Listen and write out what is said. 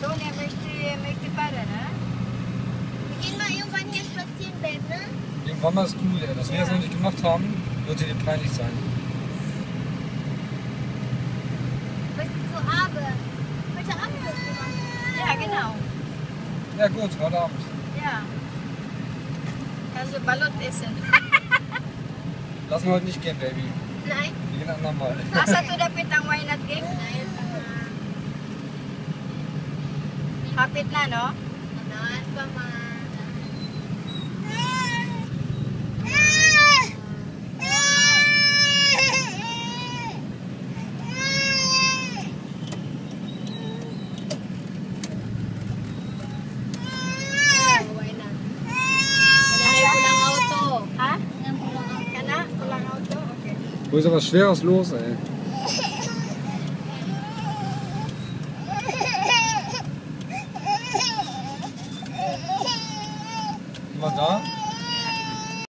Toni, möchte paddeln, ne? Wir gehen mal irgendwann hier spazieren bleiben, ne? Irgendwann mal ist cool, ey. Dass wir das noch nicht gemacht haben, wird dir peinlich sein. Weißt du, so Abend. Heute Abend wird gemacht. Ja, genau. Ja gut, heute Abend. Ja. Kannst du Ballon essen. Lassen wir heute nicht gehen, Baby. Nein. Wir gehen anderen Mal. Ach, hast du damit ang Weihnacht game? Nein. Kapit na, no? Nanahan pa, ma. Wo ist aber was Schweres los, ey? Was da?